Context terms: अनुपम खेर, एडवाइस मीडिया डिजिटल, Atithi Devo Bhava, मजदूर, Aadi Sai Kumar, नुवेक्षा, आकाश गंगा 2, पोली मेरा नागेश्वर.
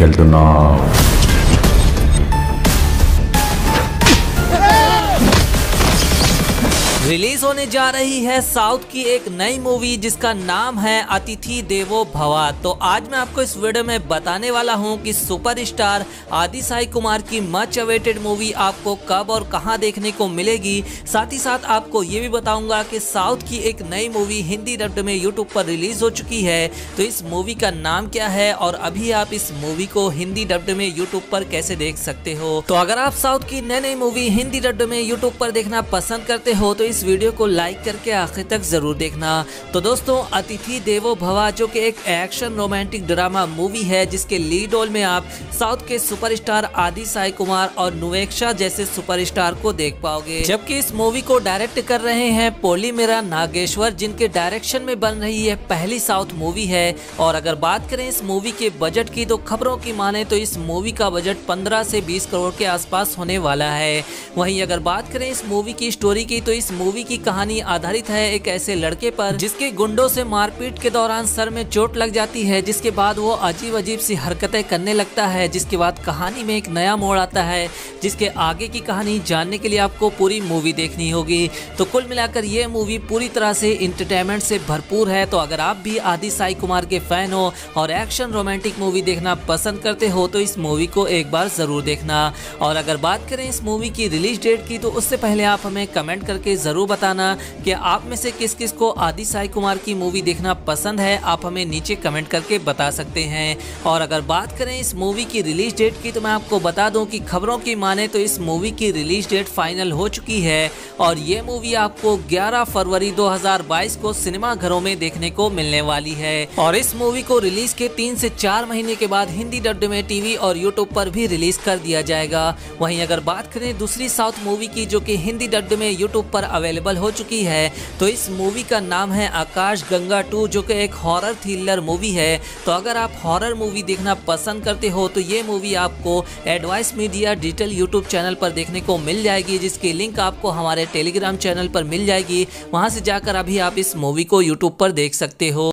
తీసుకెళ్తున్నావు. Release होने जा रही है साउथ की एक नई मूवी जिसका नाम है अतिथि देवो भवा. तो आज मैं आपको इस वीडियो में बताने वाला हूं कि सुपरस्टार आदि साई कुमार की मच अवेटेड मूवी आपको कब और कहां देखने को मिलेगी. साथ ही साथ आपको ये भी बताऊंगा कि साउथ की एक नई मूवी हिंदी डब्ड में यूट्यूब पर रिलीज हो चुकी है, तो इस मूवी का नाम क्या है और अभी आप इस मूवी को हिंदी डब्ड में यूट्यूब पर कैसे देख सकते हो. तो अगर आप साउथ की नई नई मूवी हिंदी डब्ड में यूट्यूब पर देखना पसंद करते हो तो इस वीडियो को लाइक करके आखिर तक जरूर देखना. तो दोस्तों, अतिथि देवो भवा जो कि एक एक्शन रोमांटिक ड्रामा मूवी है जिसके लीड रोल में आप साउथ के सुपरस्टार आदि साई कुमार और नुवेक्षा जैसे सुपरस्टार को देख पाओगे, जबकि इस मूवी को डायरेक्ट कर रहे हैं पोली मेरा नागेश्वर, जिनके डायरेक्शन में बन रही है पहली साउथ मूवी है. और अगर बात करें इस मूवी के बजट की तो खबरों की माने तो इस मूवी का बजट 15 से 20 करोड़ के आसपास होने वाला है. वहीं अगर बात करें इस मूवी की स्टोरी की तो इस मूवी की कहानी आधारित है एक ऐसे लड़के पर जिसके गुंडों से मारपीट के दौरान सर में चोट लग जाती है, जिसके बाद वो अजीब अजीब सी हरकतें करने लगता है, जिसके बाद कहानी में एक नया मोड़ आता है, जिसके आगे की कहानी जानने के लिए आपको पूरी मूवी देखनी होगी. तो कुल मिलाकर ये मूवी पूरी तरह से एंटरटेनमेंट से भरपूर है. तो अगर आप भी आदि साई कुमार के फैन हो और एक्शन रोमांटिक मूवी देखना पसंद करते हो तो इस मूवी को एक बार जरूर देखना. और अगर बात करें इस मूवी की रिलीज डेट की तो उससे पहले आप हमें कमेंट करके जरूर बताना कि आप में से किस किस को आदि साई कुमार की मूवी देखना पसंद है. आप हमें नीचे कमेंट करके बता सकते हैं. और अगर बात करें इस मूवी की रिलीज डेट की तो मैं आपको बता दूं कि खबरों की माने तो इस मूवी की रिलीज डेट फाइनल हो चुकी है और ये मूवी आपको 11 फरवरी 2022 को सिनेमा घरों में देखने को मिलने वाली है. और इस मूवी को रिलीज के 3 से 4 महीने के बाद हिंदी डब्ड में टीवी और यूट्यूब पर भी रिलीज कर दिया जाएगा. वहीं अगर बात करें दूसरी साउथ मूवी की जो कि हिंदी डब्ड में यूट्यूब पर अवेलेबल हो चुकी है तो इस मूवी का नाम है आकाश गंगा 2, जो कि एक हॉरर थ्रिलर मूवी है. तो अगर आप हॉरर मूवी देखना पसंद करते हो तो ये मूवी आपको एडवाइस मीडिया डिजिटल YouTube channel पर देखने को मिल जाएगी, जिसकी लिंक आपको हमारे टेलीग्राम चैनल पर मिल जाएगी. वहां से जाकर अभी आप इस मूवी को यूट्यूब पर देख सकते हो.